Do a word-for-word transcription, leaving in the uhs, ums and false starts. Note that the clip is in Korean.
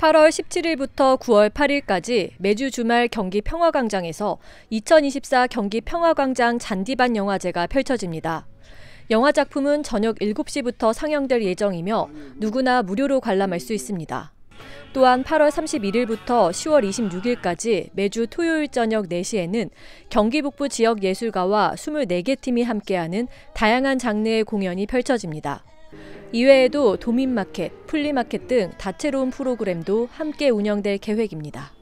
팔월 십칠일부터 구월 팔일까지 매주 주말 경기 평화광장에서 이천이십사 경기 평화광장 잔디밭 영화제가 펼쳐집니다. 영화 작품은 저녁 일곱 시부터 상영될 예정이며 누구나 무료로 관람할 수 있습니다. 또한 팔월 삼십일일부터 시월 이십육일까지 매주 토요일 저녁 네 시에는 경기 북부 지역 예술가와 스물네 개 팀이 함께하는 다양한 장르의 공연이 펼쳐집니다. 이외에도 도민마켓, 플리마켓 등 다채로운 프로그램도 함께 운영될 계획입니다.